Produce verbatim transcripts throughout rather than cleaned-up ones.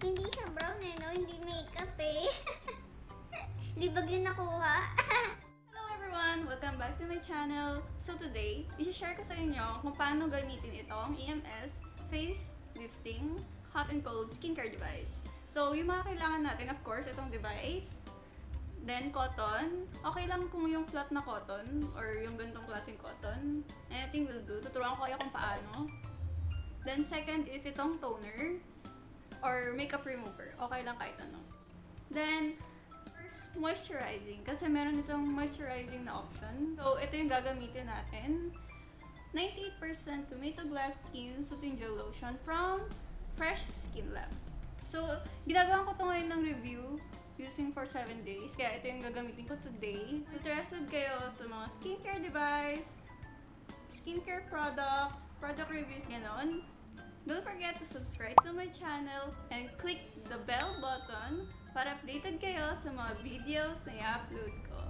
Hindi siya brown eh, no? Hindi makeup eh. Libag yung nakuha. Hello everyone! Welcome back to my channel. So today, i-share ko sa inyo kung paano gamitin itong E M S Face Lifting Hot and Cold Skincare Device. So yung mga kailangan natin, of course, itong device. Then, cotton. Okay lang kung yung flat na cotton or yung ganitong klaseng cotton. Anything will do. Tuturuan ko kayo kung paano. Then, second is itong toner or makeup remover. Okay lang kahit ano. Then, first, moisturizing. Kasi meron itong moisturizing na option. So, ito yung gagamitin natin. ninety-eight percent Tomato Glass Skin Soothing Gel Lotion from Fresh Skin Lab. So, ginagawa ko ito ngayon ng review using for seven days. Kaya ito yung gagamitin ko today. So, interested kayo sa mga skincare device, skincare products, product reviews, gano'n, don't forget to subscribe to my channel and click the bell button para updated kayo sa mga videos na i-upload ko.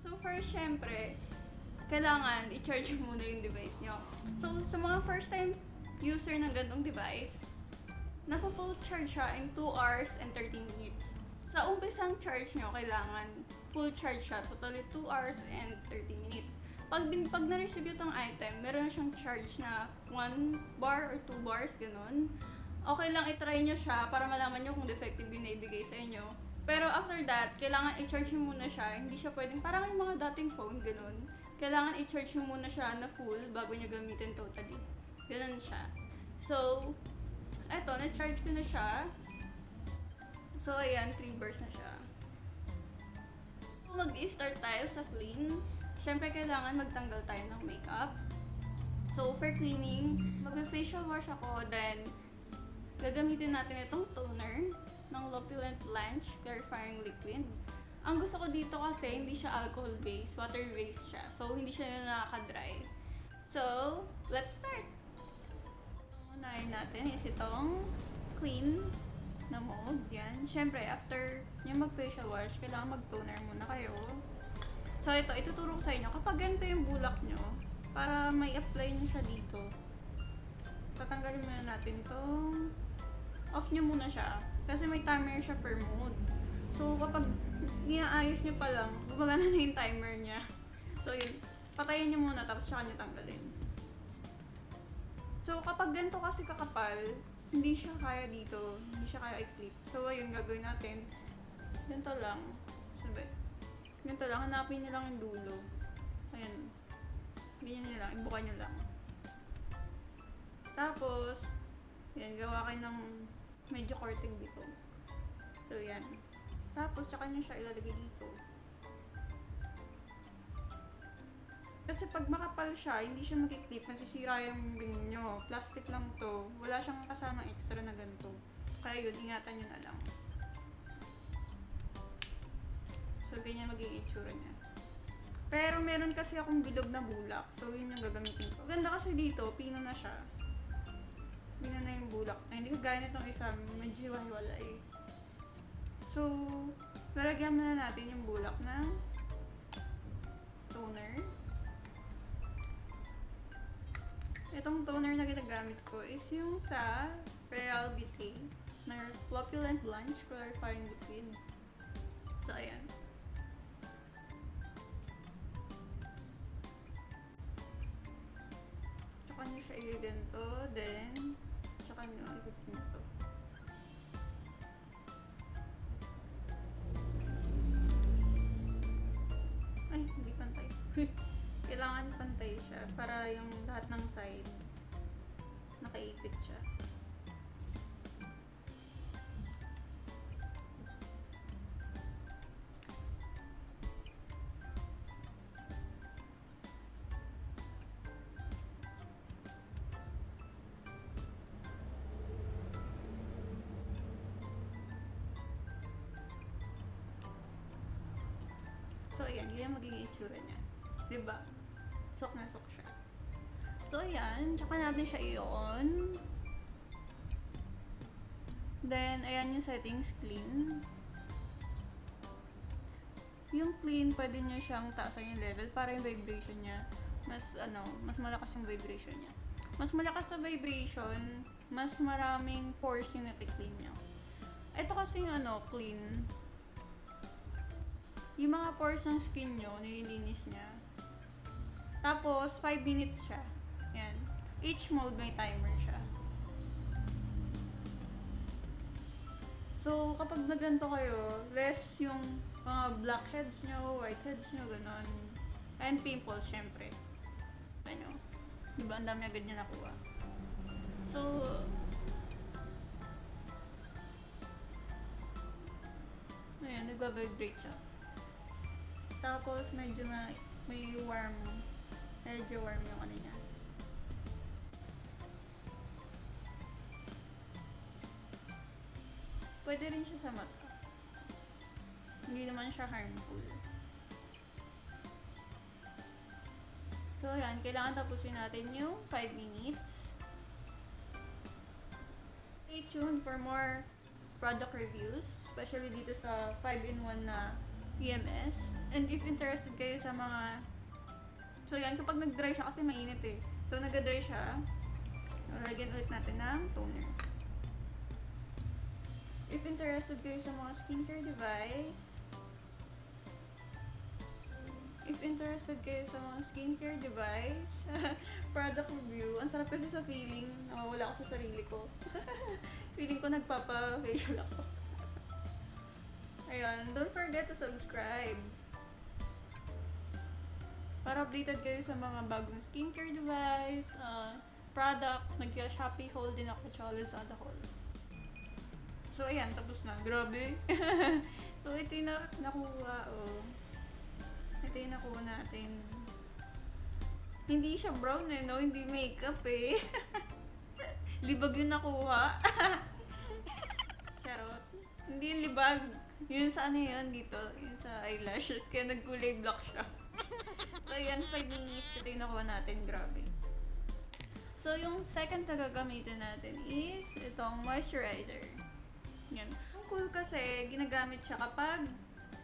So, first, syempre, kailangan i-charge muna yung device nyo. So, sa mga first time user ng ganitong device, napo-full charge siya in two hours and thirteen minutes. Sa umpisang charge nyo, kailangan full charge siya. Totally two hours and thirteen minutes. Pag, pag na-receive yung item, meron na siyang charge na one bar or two bars, ganun. Okay lang itry nyo siya para malaman nyo kung defective yung naibigay sa inyo. Pero after that, kailangan i-charge nyo muna siya. Hindi siya pwedeng, parang yung mga dating phone, ganun. Kailangan i-charge nyo muna siya na full bago nyo gamitin totally. Ganun siya. So, eto, na-charge ko na siya. So, ayan, three bars na siya. So, mag-i-start tayo sa clean. Siyempre, kailangan magtanggal tayo ng makeup. So, for cleaning, mag-facial wash ako. Then, gagamitin natin itong toner ng Lopulent Blanche Clarifying Whipped. Ang gusto ko dito kasi, hindi siya alcohol-based, water-based siya. So, hindi siya nakaka-dry. So, let's start! Unahin natin is itong clean na mode. Yan. Siyempre, after yung mag-facial wash, kailangan mag-toner muna kayo. So, ito, ituturo ko sa inyo. Kapag ganito yung bulak nyo, para may apply nyo siya dito, tatanggalin muna natin itong off nyo muna siya. Kasi may timer siya per mode. So, kapag inaayos nyo pa lang, gumagana na yung timer niya. So, yun. Patayin nyo muna, tapos saka nyo tanggalin. So, kapag ganito kasi kakapal, hindi siya kaya dito. Hindi siya kaya i-clip. So, ayun, gagawin natin. Ganito lang. Sabi. Ganito lang. Hanapin niya lang yung dulo. Ayan. Ganyan niya lang. Ibuka niya lang. Tapos, ayan, gawa kayo ng medyo korting dito. So, ayan. Tapos, tsaka niya siya ilalagay dito. Kasi pag makapal siya, hindi siya mag-clip. Masisira yung ring nyo. Plastic lang to. Wala siyang kasama extra na ganito. Kaya yun, ingatan nyo na lang. So, ganyan magiging itsura niya. Pero meron kasi akong bilog na bulak. So, yun yung gagamitin ko. Ganda kasi dito, pino na siya. Pino na yung bulak. Ay, hindi ko gaya nitong isa. Medyo hiwa-hiwala eh. So, lalagyan muna natin yung bulak ng toner. Itong toner na ginagamit ko is yung sa Real Beauty na Ploculent Blanch Clarifying Whipped. So, ayan. Tsaka nyo siya i-ganto, then tsaka nyo i-ganto. Ay, hindi pantay. Kailangan pantay siya para yung lahat ng side nakaipit siya. So, ayan. Yan magiging itsura niya. Diba? Sok na sok siya. So, ayan. Tsaka natin siya i-on. Then, ayan yung settings clean. Yung clean, pwede nyo siyang taasan yung level para yung vibration niya mas, ano, mas malakas yung vibration niya. Mas malakas na vibration, mas maraming pores yung napi-clean nyo. Ito kasi yung ano, clean. Yung mga pores ng skin nyo, nililinis niya. Tapos, five minutes siya. Yan. Each mode may timer siya. So, kapag naganto kayo, less yung mga uh, blackheads nyo, whiteheads nyo, ganon. And pimples, syempre. Ano? Diba, ang dami agad nyo nakuha. So, ayan, nagbabibrate siya. Tapos, medyo na, may warm, medyo warm yung ano niya. Pwede rin siya sa mata. Hindi naman siya harmful. So, ayan. Kailangan tapusin natin yung five minutes. Stay tuned for more product reviews. Especially dito sa five in one na E M S. And if interested kayo sa mga... So, ayan. Kapag nag-dry siya, kasi mainit eh. So, nag-dry siya. Lagyan ulit natin ng toner. If interested kayo sa mga skincare device, if interested kayo sa mga skincare device, product review, ang sarap kasi sa feeling, nawawala ako sa sarili ko. Feeling ko nagpapa-facial ako. Ayun, don't forget to subscribe. Para updated kayo sa mga bagong skincare device, uh, products, nag-Shopee haul din ako, Cholos at ako. So, ayan, tapos na. Grabe. So, ito yung nakuha, oh. Ito yung nakuha natin. Hindi siya brown, eh, no? Hindi makeup, eh. Libag yung nakuha. Charot. Hindi yung libag. Yun sa ano yun, dito. Yun sa eyelashes. Kaya nagkulay black siya. So, ayan, five minutes. Ito yung nakuha natin. Grabe. So, yung second na gagamitin natin is itong moisturizer. Yan. Ang cool kasi, ginagamit siya kapag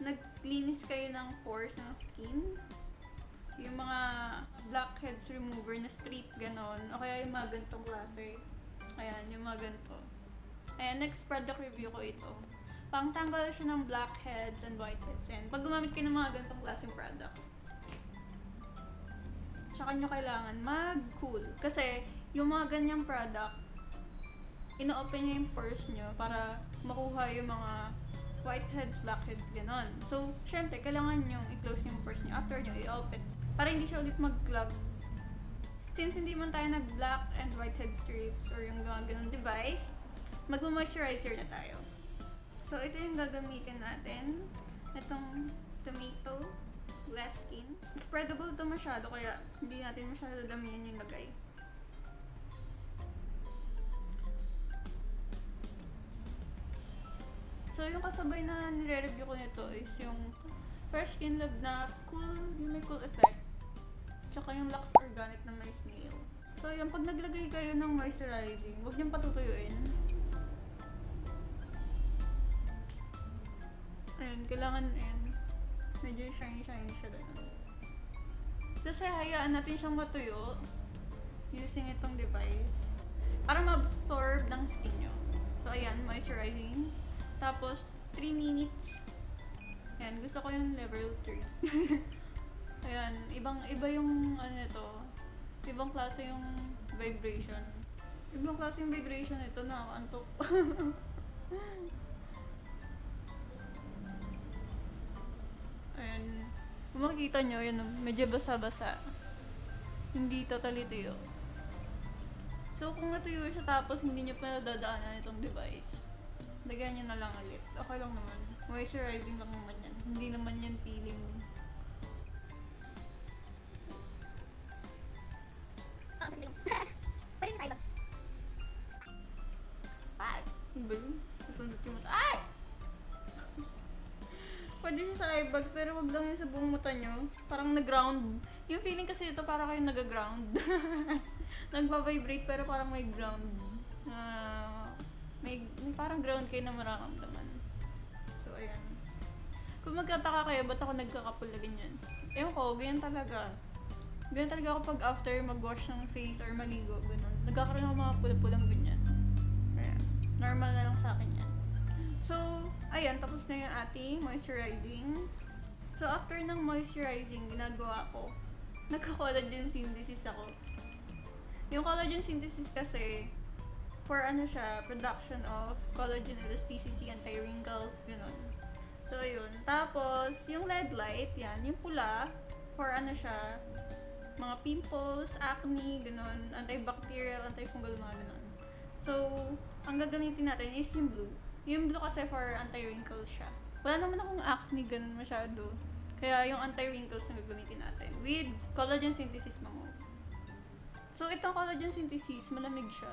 nag-cleanse kayo ng pores ng skin. Yung mga blackheads remover na strip, ganon. O kaya yung mga ganitong klase. Ayan, yung mga ganito. Ayan, next product review ko ito. Pangtanggal siya ng blackheads and whiteheads. Ayan, pag gumamit kayo ng mga ganitong klaseng product, tsaka nyo kailangan mag-cool. Kasi, yung mga ganyang product, ino-open nyo yung pores nyo para makuha yung mga whiteheads, blackheads, ganon. So, syempre, kailangan nyo i-close yung pores nyo after nyo i-open para hindi siya ulit mag-clog. Since hindi man tayo nag-black and whitehead strips or yung ganon device, mag-moisturizer na tayo. So, ito yung gagamitin natin. Itong Tomato Glass Skin. Spreadable ito masyado, kaya hindi natin masyado damihan yung lagay. So, yung kasabay na nire-review ko nito is yung Fresh Skin Lab na cool, yung may cool effect. Tsaka yung Lux Organic na may snail. So, yung pag naglagay kayo ng moisturizing, huwag niyong patutuyuin. Ayan, kailangan, ayan, medyo shiny-shiny siya ganun. Tapos, hayaan natin siyang matuyo using itong device para ma-absorb ng skin nyo. So, ayan, moisturizing. Tapos, three minutes. Ayan, gusto ko yung level three. Ayan, ibang, iba yung, ano ito, ibang klase yung vibration. Ibang klase yung vibration ito, nakakaantok. Ayan, kung makikita nyo, yun, medyo basa-basa. Hindi totally tuyo. So, kung natuyo siya tapos, hindi nyo pa dadaanan itong device. Lagyan nyo na lang ulit. Okay lang naman. Moisturizing lang naman yan. Hindi naman yan peeling. Oo, sabi lang. Pwede yung side-box. Ay! Iba yun. Masundot yung mata. Ay! Pwede yung side-box, pero wag lang yun sa buong mata nyo. Parang nag-ground. Yung feeling kasi ito, para kayong nag-ground. Nagpa-vibrate, pero parang may ground. Ah... Uh, May, may parang ground kayo na mararamdaman. So, ayan. Kung magkataka kayo, ba't ako nagkakapul na ganyan? Ewan ko, ganyan talaga. Ganyan talaga ako pag after mag-wash ng face or maligo, ganun. Nagkakaroon ako mga pula-pulang ganyan. Normal na lang sa akin yan. So, ayan, tapos na yung ating moisturizing. So, after ng moisturizing, ginagawa ko, nagka-collagen synthesis ako. Yung collagen synthesis kasi, for ano siya, production of collagen elasticity, anti-wrinkles, gano'n. So, yun. Tapos, yung L E D light, yan, yung pula, for ano siya, mga pimples, acne, gano'n, antibacterial, antifungal, mga gano'n. So, ang gagamitin natin is yung blue. Yung blue kasi for anti-wrinkles siya. Wala naman akong acne, ganun masyado. Kaya yung anti-wrinkles na gagamitin natin. With collagen synthesis naman. So, itong collagen synthesis, malamig siya.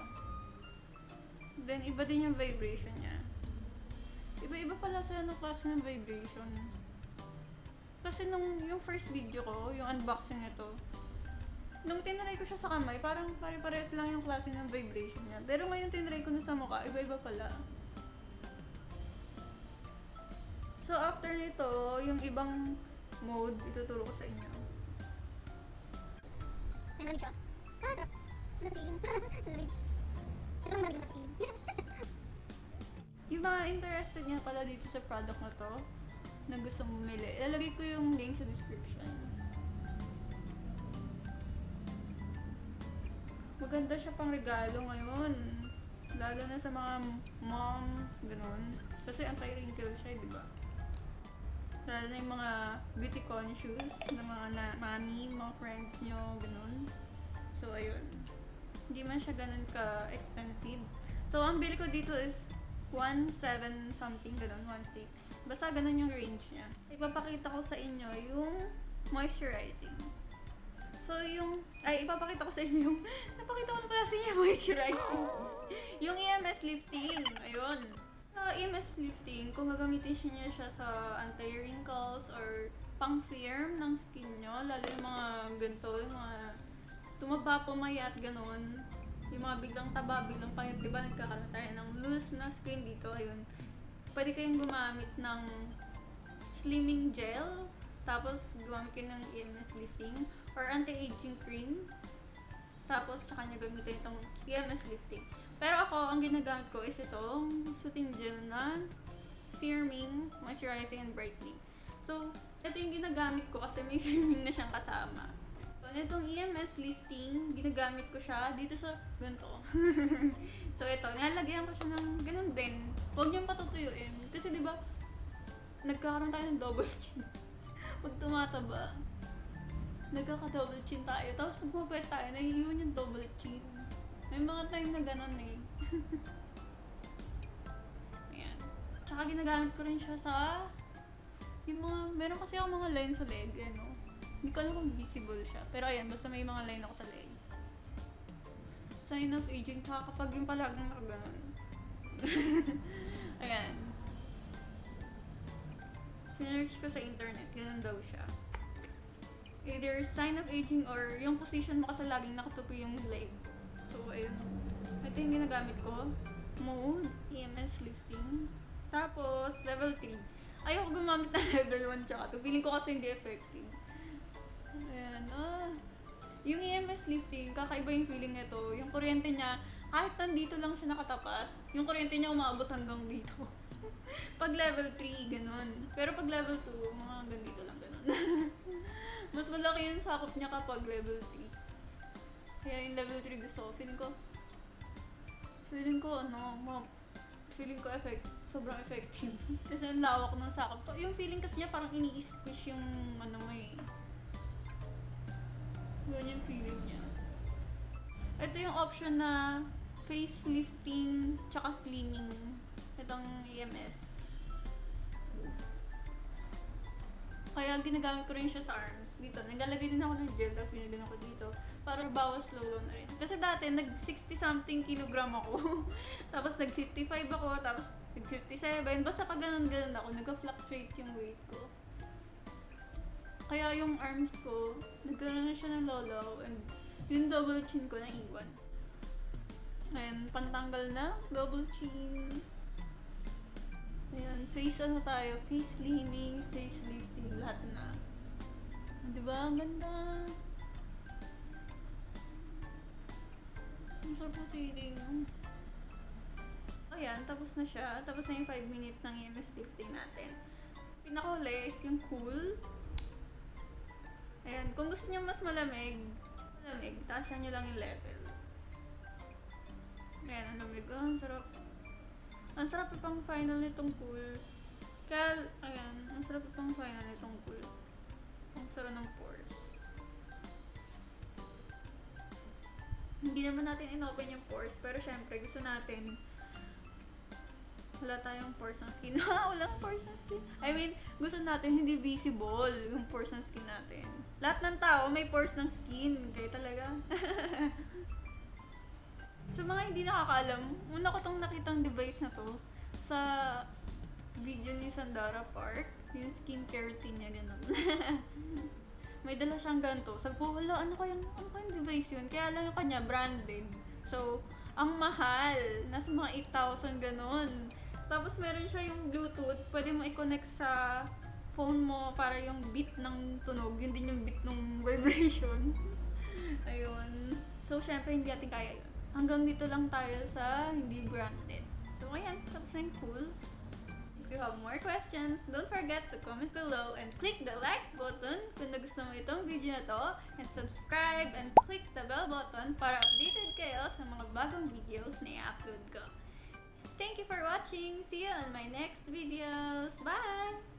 Then, iba din yung vibration niya. Iba-iba pala sila ng klase ng vibration. Kasi nung yung first video ko, yung unboxing nito, nung tinry ko siya sa kamay, parang pare-pares lang yung klase ng vibration niya. Pero ngayon tinry ko na sa mukha, iba-iba pala. So, after nito, yung ibang mode, ituturo ko sa inyo. Ay, namin siya. Ah, sarap. Natatigin. Natatigin. Ito lang namin natatigin. Yung mga interested niya pala dito sa product na to, na gusto bumili, ilalagay ko yung link sa description. Maganda siya pang regalo ngayon. Lalo na sa mga moms, ganun. Kasi anti-wrinkle siya, di ba? Lalo na yung mga beauty conscious na mga na mami, mga friends nyo, ganun. So, ayun. Hindi man siya ganun ka-expensive. So, ang bili ko dito is one seven something, ganun, one six. Basta ganun yung range niya. Ipapakita ko sa inyo yung moisturizing. So, yung... Ay, ipapakita ko sa inyo yung... Napakita ko na pala sa inyo moisturizing. Yung E M S lifting. Ayun. So, E M S lifting, kung gagamitin niya siya sa anti-wrinkles or pang-firm ng skin nyo, lalo yung mga ganito, yung mga tumaba, pumayat, ganun. Yung mga biglang taba, biglang payat, diba? Nagkakaroon tayo ng loose na skin dito. Ayun. Pwede kayong gumamit ng slimming gel, tapos gumamit kayo ng E M S lifting or anti-aging cream. Tapos, tsaka niya gamitin itong E M S lifting. Pero ako, ang ginagamit ko is itong soothing gel na firming, moisturizing, and brightening. So, ito yung ginagamit ko kasi may firming na siyang kasama. So, itong E M S lifting, ginagamit ko siya dito sa ganito. So, ito, nilalagyan ko siya ng ganun din. Huwag niyong patutuyuin. Kasi, di ba, nagkakaroon tayo ng double skin. Pag tumataba, nagkaka-double chin tayo. Tapos pag mapapayat tayo, naiiwan yung double chin. May mga time na ganun eh. Ayan. Tsaka ginagamit ko rin siya sa... Yung mga... Meron kasi ako mga line sa leg, eh, no? Hindi ko alam kung visible siya. Pero ayan, basta may mga line ako sa leg. Sign of aging. Tsaka kapag yung palagang nakaganon. Ayan. Sinerge ko sa internet. Ganun daw siya. Either sign of aging or yung position mo kasi laging nakatupo yung leg. So, ayun. Ito yung ginagamit ko. Mode, E M S lifting. Tapos, level three. Ayoko gumamit na level one tsaka two. Feeling ko kasi hindi effective. Ayan, ah. Yung E M S lifting, kakaiba yung feeling nito. Yung kuryente niya, kahit nandito lang siya nakatapat, yung kuryente niya umabot hanggang dito. Pag level three, ganun. Pero pag level two, mga hanggang dito lang ganun. Mas malaki yung sakop niya kapag level three. Kaya yung level three gusto ko. Feeling ko, feeling ko, ano, mom, feeling ko effect, sobrang effective. Kasi ang lawak ng sakop. So, yung feeling kasi niya parang ini-squish yung, ano, may, yun yung feeling niya. Ito yung option na face lifting tsaka slimming. Itong E M S. Kaya ginagamit ko rin siya sa arms. Dito, naglalagay din ako ng gel, tapos ginagin ako dito. Para bawas slow low na rin. Kasi dati, nag sixty something kilogram ako. Tapos nag fifty-five ako, tapos nag fifty-seven. Basta pag ganun-ganun ako, nagka-fluctuate yung weight ko. Kaya yung arms ko, nagkaroon na siya ng low low. And yung double chin ko na iwan. Ayan, pantanggal na. Double chin. Ayan, face ano tayo, face cleaning, face lifting, lahat na. Diba? Ang ganda! Ang sarap na feeling. Ay, ayan, tapos na siya. Tapos na yung five minutes ng E M S lifting natin. Pinakahuli is yung cool. Ayan, kung gusto niyo mas malamig, malamig, taasan niyo lang yung level. Ayan, ang lamig. Oh, ang sarap. Ang sarap pang final nitong cool. Kaya, ayan, ang sarap pang final nitong cool. Ang sarap ng pores. Hindi naman natin in-open yung pores, pero syempre gusto natin wala tayong pores ng skin. Ha! Walang pores ng skin. I mean, gusto natin hindi visible yung pores ng skin natin. Lahat ng tao may pores ng skin. Kaya talaga. So, mga hindi nakakaalam, muna ko tong nakitang device na to sa video ni Sandara Park. Yung skincare routine niya, ganun. May dala siyang ganito. Sabi ko, wala, ano kayang, ano kayang device yun? Kaya alam yung kanya, branded. So, ang mahal. Nasa mga eight thousand, ganun. Tapos, meron siya yung Bluetooth. Pwede mo i-connect sa phone mo para yung beat ng tunog. Yun din yung beat ng vibration. Ayun. So, syempre, hindi natin kaya yun. Hanggang dito lang tayo sa hindi branded. So, ayan. Tapos na yung cool. If you have more questions, don't forget to comment below and click the like button kung nagustuhan mo itong video na to, and subscribe and click the bell button para updated kayo sa mga bagong videos na i-upload ko. Thank you for watching! See you on my next videos! Bye!